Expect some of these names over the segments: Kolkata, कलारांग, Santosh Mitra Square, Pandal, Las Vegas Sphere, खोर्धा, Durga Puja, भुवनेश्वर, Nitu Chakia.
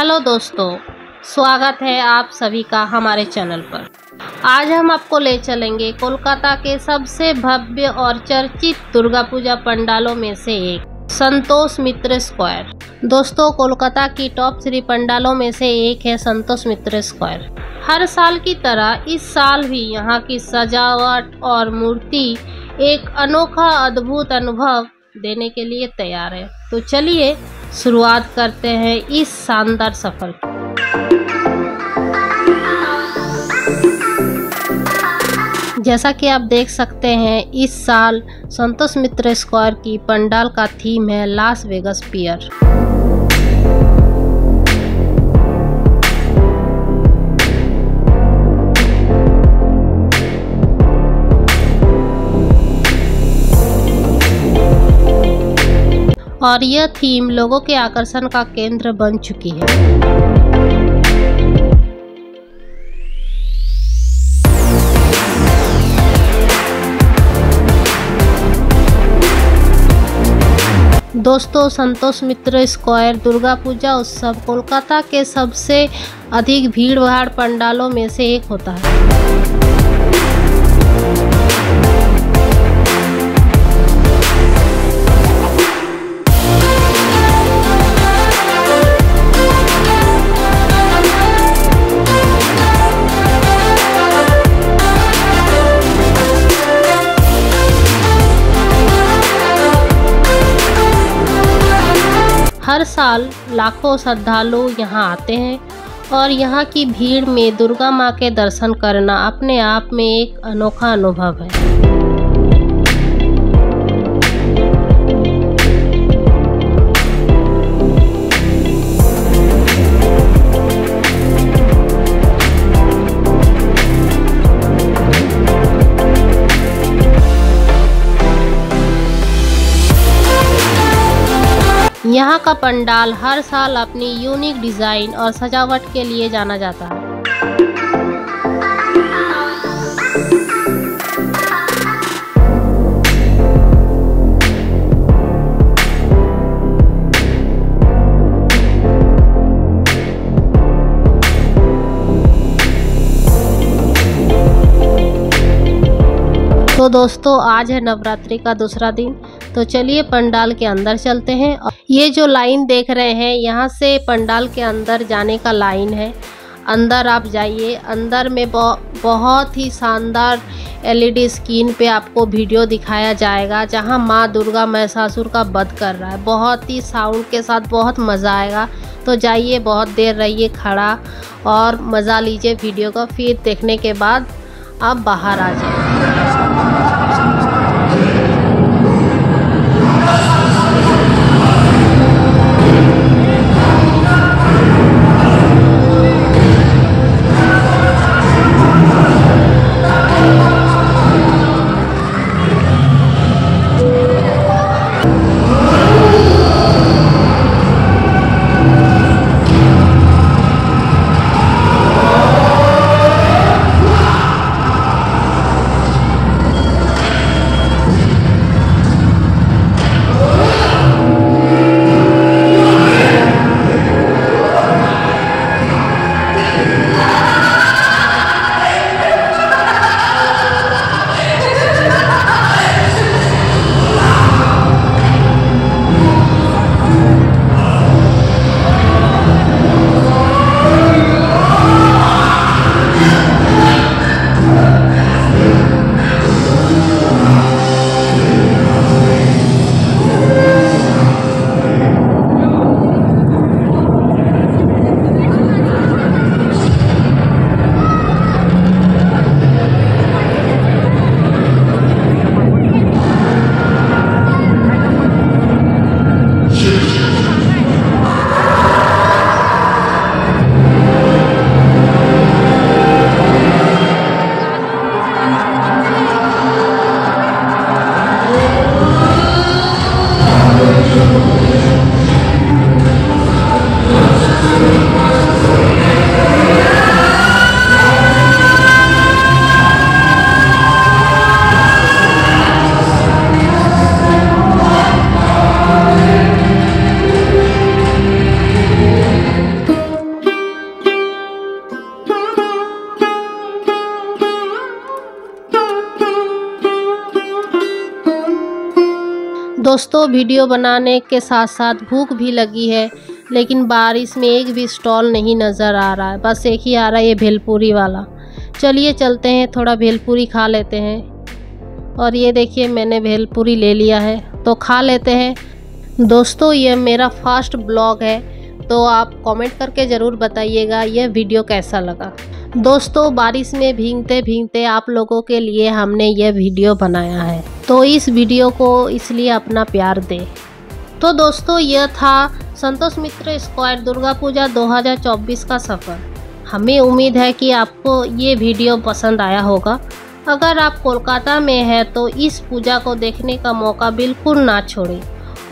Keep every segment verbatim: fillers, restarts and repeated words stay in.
Hello दोस्तों, स्वागत है आप सभी का हमारे चैनल पर। आज हम आपको ले चलेंगे कोलकाता के सबसे भव्य और चर्चित दुर्गा पूजा पंडालों में से एक, संतोष मित्र स्क्वायर। दोस्तों, कोलकाता की टॉप थ्री पंडालों में से एक है संतोष मित्र स्क्वायर। हर साल की तरह इस साल भी यहाँ की सजावट और मूर्ति एक अनोखा अद्भुत अनुभव देने के लिए तैयार है। तो चलिए शुरुआत करते हैं इस शानदार सफर की। जैसा कि आप देख सकते हैं, इस साल संतोष मित्र स्क्वायर की पंडाल का थीम है लास वेगास स्फीयर। और यह थीम लोगों के आकर्षण का केंद्र बन चुकी है। दोस्तों, संतोष मित्र स्क्वायर दुर्गा पूजा उत्सव कोलकाता के सबसे अधिक भीड़ भाड़ पंडालों में से एक होता है। हर साल लाखों श्रद्धालु यहाँ आते हैं और यहाँ की भीड़ में दुर्गा माँ के दर्शन करना अपने आप में एक अनोखा अनुभव है। यहाँ का पंडाल हर साल अपनी यूनिक डिज़ाइन और सजावट के लिए जाना जाता है। तो दोस्तों, आज है नवरात्रि का दूसरा दिन, तो चलिए पंडाल के अंदर चलते हैं। ये जो लाइन देख रहे हैं, यहाँ से पंडाल के अंदर जाने का लाइन है। अंदर आप जाइए। अंदर में बहुत ही शानदार एलईडी स्क्रीन पे आपको वीडियो दिखाया जाएगा जहाँ माँ दुर्गा महिषासुर का वध कर रहा है। बहुत ही साउंड के साथ बहुत मज़ा आएगा। तो जाइए, बहुत देर रहिए खड़ा और मज़ा लीजिए वीडियो का। फिर देखने के बाद आप बाहर आ जाइए। दोस्तों वीडियो बनाने के साथ साथ भूख भी लगी है, लेकिन बारिश में एक भी स्टॉल नहीं नज़र आ रहा है, बस एक ही आ रहा है ये भेलपूरी वाला। चलिए चलते हैं, थोड़ा भेलपूरी खा लेते हैं। और ये देखिए मैंने भेलपूरी ले लिया है तो खा लेते हैं। दोस्तों ये मेरा फर्स्ट ब्लॉग है तो आप कमेंट करके ज़रूर बताइएगा यह वीडियो कैसा लगा। दोस्तों बारिश में भीगते भीगते आप लोगों के लिए हमने यह वीडियो बनाया है, तो इस वीडियो को इसलिए अपना प्यार दें। तो दोस्तों यह था संतोष मित्र स्क्वायर दुर्गा पूजा दो हज़ार चौबीस का सफ़र। हमें उम्मीद है कि आपको ये वीडियो पसंद आया होगा। अगर आप कोलकाता में हैं तो इस पूजा को देखने का मौका बिल्कुल ना छोड़ें,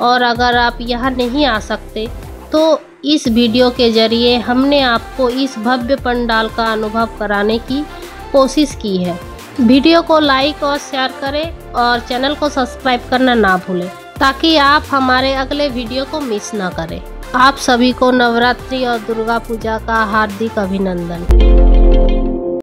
और अगर आप यहाँ नहीं आ सकते तो इस वीडियो के ज़रिए हमने आपको इस भव्य पंडाल का अनुभव कराने की कोशिश की है। वीडियो को लाइक और शेयर करें और चैनल को सब्सक्राइब करना ना भूलें, ताकि आप हमारे अगले वीडियो को मिस ना करें। आप सभी को नवरात्रि और दुर्गा पूजा का हार्दिक अभिनंदन।